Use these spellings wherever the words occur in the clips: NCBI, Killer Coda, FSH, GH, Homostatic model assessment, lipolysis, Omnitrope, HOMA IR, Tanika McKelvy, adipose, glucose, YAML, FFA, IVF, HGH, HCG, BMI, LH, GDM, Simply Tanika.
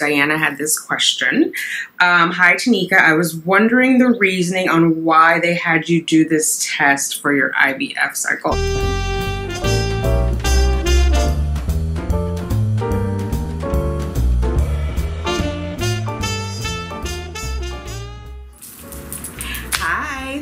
Diana had this question. Hi, Tanika. I was wondering the reasoning on why they had you do this test for your IVF cycle.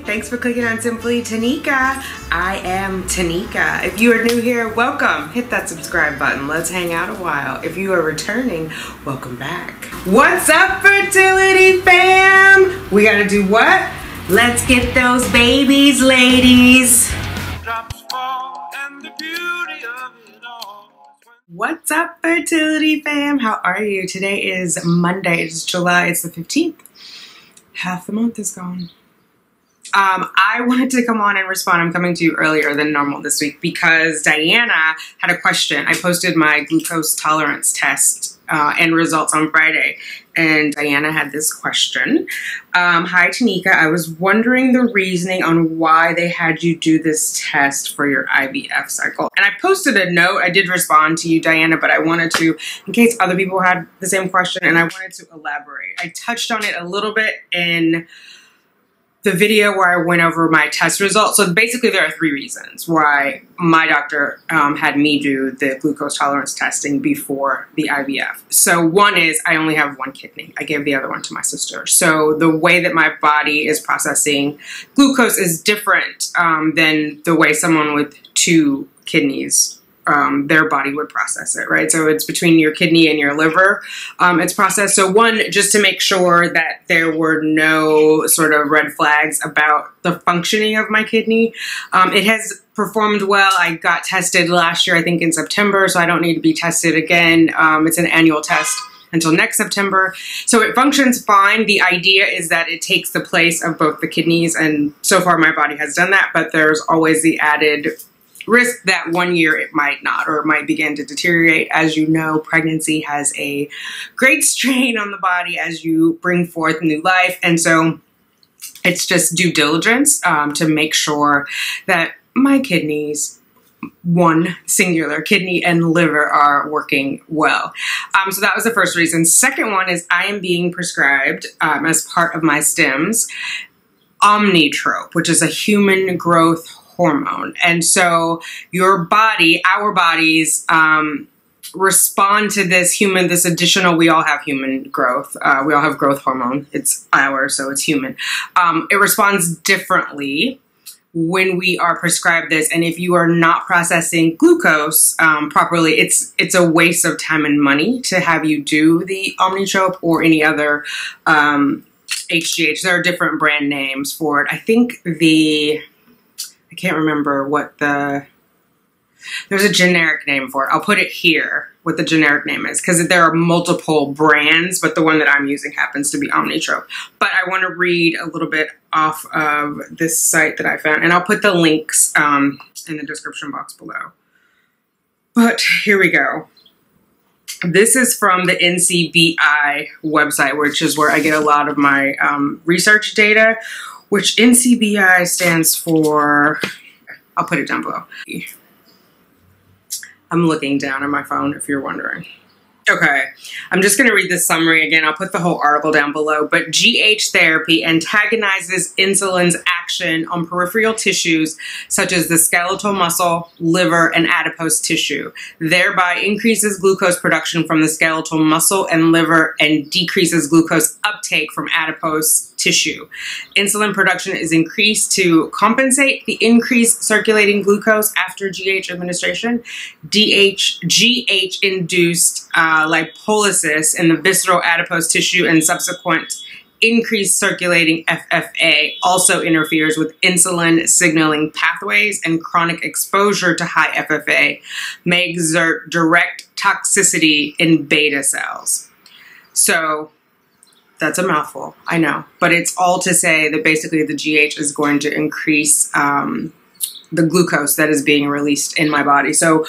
Thanks for clicking on Simply Tanika. I am Tanika. If you are new here, welcome. Hit that subscribe button. Let's hang out a while. If you are returning, welcome back. What's up, fertility fam? We gotta do what? Let's get those babies, ladies. Drops fall and the beauty of it all. What's up, fertility fam? How are you? Today is Monday. It's July. It's the 15th. Half the month is gone. I wanted to come on and respond. I'm coming to you earlier than normal this week because Diana had a question. I posted my glucose tolerance test and results on Friday, and Diana had this question. Hi, Tanika. I was wondering the reasoning on why they had you do this test for your IVF cycle. And I posted a note. I did respond to you, Diana, but I wanted to, in case other people had the same question, and I wanted to elaborate. I touched on it a little bit in the video where I went over my test results. So basically there are three reasons why my doctor had me do the glucose tolerance testing before the IVF. So one is I only have one kidney. I gave the other one to my sister. So the way that my body is processing glucose is different than the way someone with two kidneys their body would process it, right? So it's between your kidney and your liver, it's processed. So one, just to make sure that there were no sort of red flags about the functioning of my kidney. It has performed well. I got tested last year, I think in September, so I don't need to be tested again. It's an annual test until next September. So it functions fine. The idea is that it takes the place of both the kidneys, and so far my body has done that, but there's always the added risk that one year it might not, or it might begin to deteriorate. As you know, pregnancy has a great strain on the body as you bring forth new life. And so it's just due diligence to make sure that my kidneys, one singular kidney and liver, are working well. So that was the first reason. Second one is I am being prescribed as part of my STIMs, Omnitrope, which is a human growth hormone. And so your body, our bodies, respond to this human, this additional, we all have human growth. We all have growth hormone. It's ours, so it's human. It responds differently when we are prescribed this. And if you are not processing glucose properly, it's a waste of time and money to have you do the Omnitrope or any other HGH. There are different brand names for it. I think I can't remember what there's a generic name for it. I'll put it here, what the generic name is, because there are multiple brands, but the one that I'm using happens to be Omnitrope. But I want to read a little bit off of this site that I found, and I'll put the links in the description box below. But here we go. This is from the NCBI website, which is where I get a lot of my research data, which NCBI stands for, I'll put it down below. I'm looking down at my phone if you're wondering. Okay, I'm just gonna read the summary again. I'll put the whole article down below, but GH therapy antagonizes insulin's action on peripheral tissues such as the skeletal muscle, liver, and adipose tissue, thereby increases glucose production from the skeletal muscle and liver and decreases glucose uptake from adipose tissue. Insulin production is increased to compensate the increased circulating glucose after GH administration. GH-induced lipolysis in the visceral adipose tissue and subsequent increased circulating FFA also interferes with insulin signaling pathways, and chronic exposure to high FFA may exert direct toxicity in beta cells. So that's a mouthful, I know, but it's all to say that basically the GH is going to increase the glucose that is being released in my body. So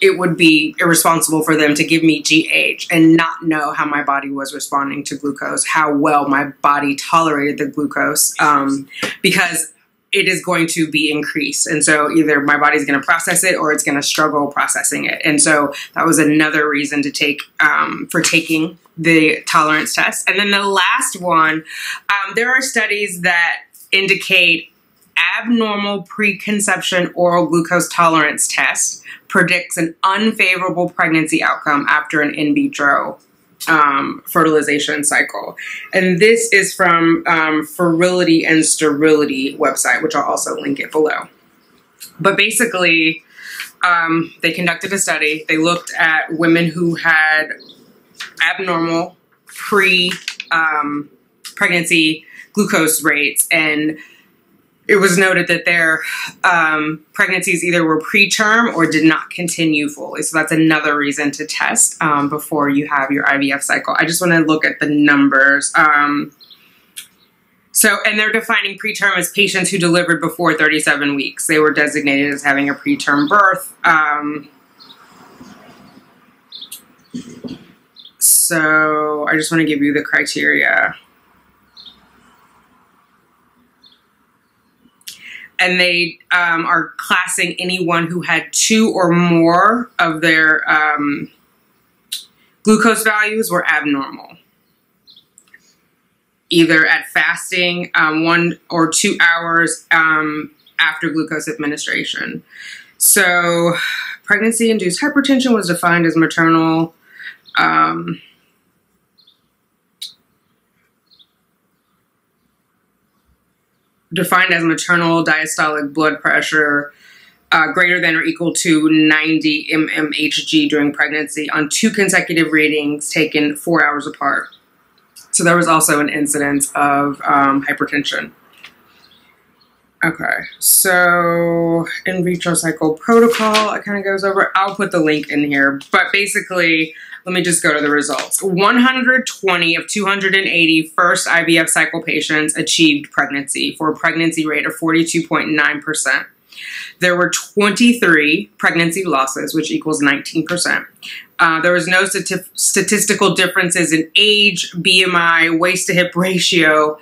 it would be irresponsible for them to give me GH and not know how my body was responding to glucose, how well my body tolerated the glucose, because it is going to be increased. And so either my body's going to process it or it's going to struggle processing it. And so that was another reason to take, for taking the tolerance test. And then the last one, there are studies that indicate abnormal preconception oral glucose tolerance test predicts an unfavorable pregnancy outcome after an in vitro fertilization cycle. And this is from Fertility and Sterility website, which I'll also link it below. But basically, they conducted a study. They looked at women who had abnormal pregnancy glucose rates, and it was noted that their pregnancies either were preterm or did not continue fully. So that's another reason to test before you have your IVF cycle. I just want to look at the numbers. And they're defining preterm as patients who delivered before 37 weeks. They were designated as having a preterm birth. So I just want to give you the criteria. And they are classing anyone who had two or more of their glucose values were abnormal, either at fasting 1 or 2 hours after glucose administration. So pregnancy-induced hypertension was defined as maternal diastolic blood pressure greater than or equal to 90 mmHg during pregnancy on 2 consecutive readings taken 4 hours apart. So there was also an incidence of hypertension. Okay, so in vitro cycle protocol, it kind of goes over. I'll put the link in here, but basically, let me just go to the results. 120 of 280 first IVF cycle patients achieved pregnancy for a pregnancy rate of 42.9%. There were 23 pregnancy losses, which equals 19%. There was no statistical differences in age, BMI, waist to hip ratio.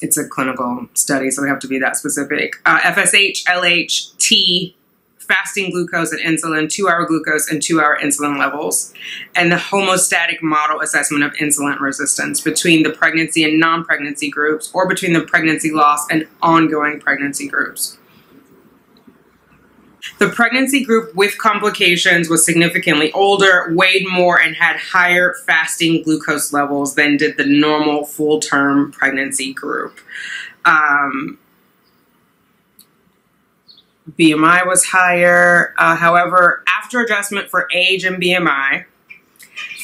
It's a clinical study, so we have to be that specific. FSH, LH, T, fasting glucose and insulin, 2-hour glucose and 2-hour insulin levels, and the homostatic model assessment of insulin resistance between the pregnancy and non-pregnancy groups, or between the pregnancy loss and ongoing pregnancy groups. The pregnancy group with complications was significantly older, weighed more, and had higher fasting glucose levels than did the normal full-term pregnancy group. BMI was higher. However, after adjustment for age and BMI,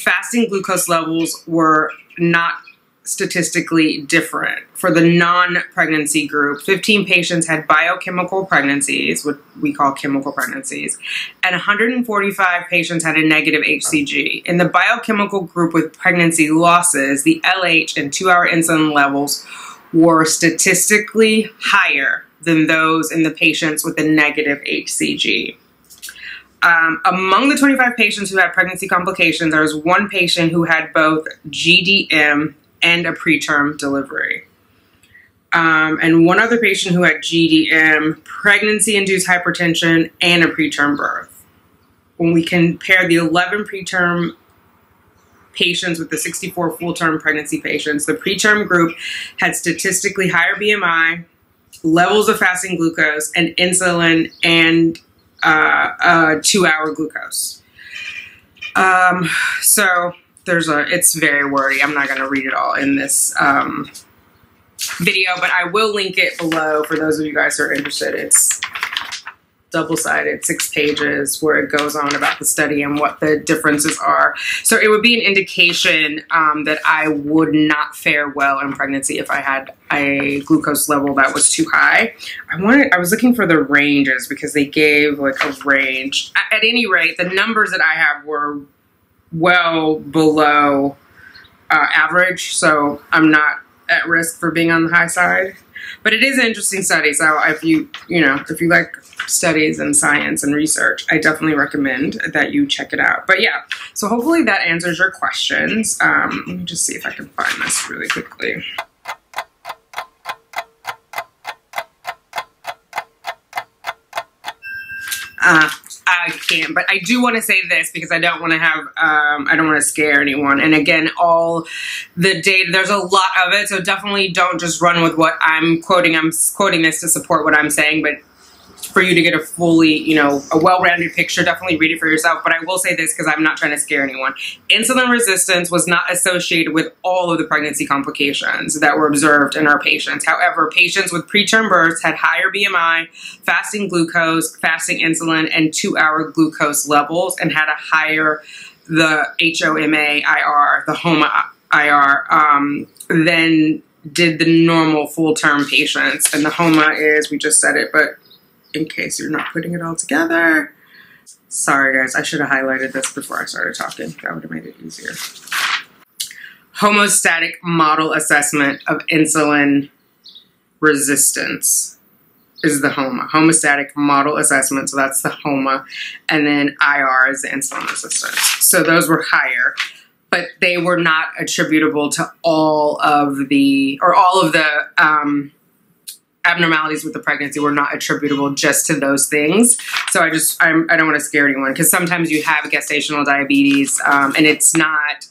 fasting glucose levels were not statistically different. For the non-pregnancy group, 15 patients had biochemical pregnancies, what we call chemical pregnancies, and 145 patients had a negative HCG. In the biochemical group with pregnancy losses, the LH and 2-hour insulin levels were statistically higher than those in the patients with a negative HCG. Among the 25 patients who had pregnancy complications, there was 1 patient who had both GDM and a preterm delivery. And 1 other patient who had GDM, pregnancy-induced hypertension, and a preterm birth. When we compare the 11 preterm patients with the 64 full-term pregnancy patients, the preterm group had statistically higher BMI, levels of fasting glucose and insulin, and 2-hour glucose. So it's very wordy. I'm not going to read it all in this video, but I will link it below for those of you guys who are interested. It's double-sided, 6 pages, where it goes on about the study and what the differences are. So it would be an indication that I would not fare well in pregnancy if I had a glucose level that was too high. I was looking for the ranges because they gave like a range. At any rate, the numbers that I have were well below average, so I'm not at risk for being on the high side. But it is an interesting study, so if you like studies and science and research, I definitely recommend that you check it out. But yeah, so hopefully that answers your questions. Let me just see if I can find this really quickly. I can't, but I do want to say this because I don't want to have, I don't want to scare anyone. And again, all the data, there's a lot of it. So definitely don't just run with what I'm quoting. I'm quoting this to support what I'm saying, but for you to get a fully, you know, a well-rounded picture, definitely read it for yourself. But I will say this because I'm not trying to scare anyone. Insulin resistance was not associated with all of the pregnancy complications that were observed in our patients. However, patients with preterm births had higher BMI, fasting glucose, fasting insulin, and 2-hour glucose levels, and had a higher, the HOMA IR, than did the normal full-term patients. And the HOMA is, we just said it, but in case you're not putting it all together. Sorry guys, I should have highlighted this before I started talking. That would have made it easier. Homostatic model assessment of insulin resistance is the HOMA. Homostatic model assessment, so that's the HOMA. And then IR is the insulin resistance. So those were higher, but they were not attributable to all of the, or all of the, abnormalities with the pregnancy were not attributable just to those things. So I don't want to scare anyone, because sometimes you have gestational diabetes and it's not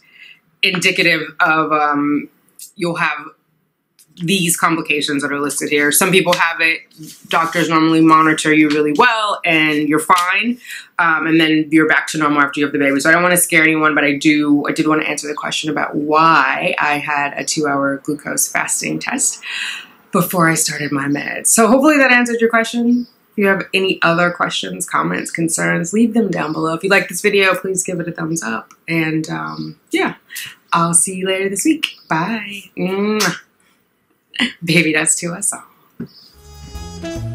indicative of, you'll have these complications that are listed here. Some people have it, doctors normally monitor you really well and you're fine. And then you're back to normal after you have the baby. So I don't want to scare anyone, but I did want to answer the question about why I had a 2-hour glucose fasting test before I started my meds. So hopefully that answered your question. If you have any other questions, comments, concerns, leave them down below. If you like this video, please give it a thumbs up. And yeah, I'll see you later this week. Bye. Mwah. Baby, that's to us all.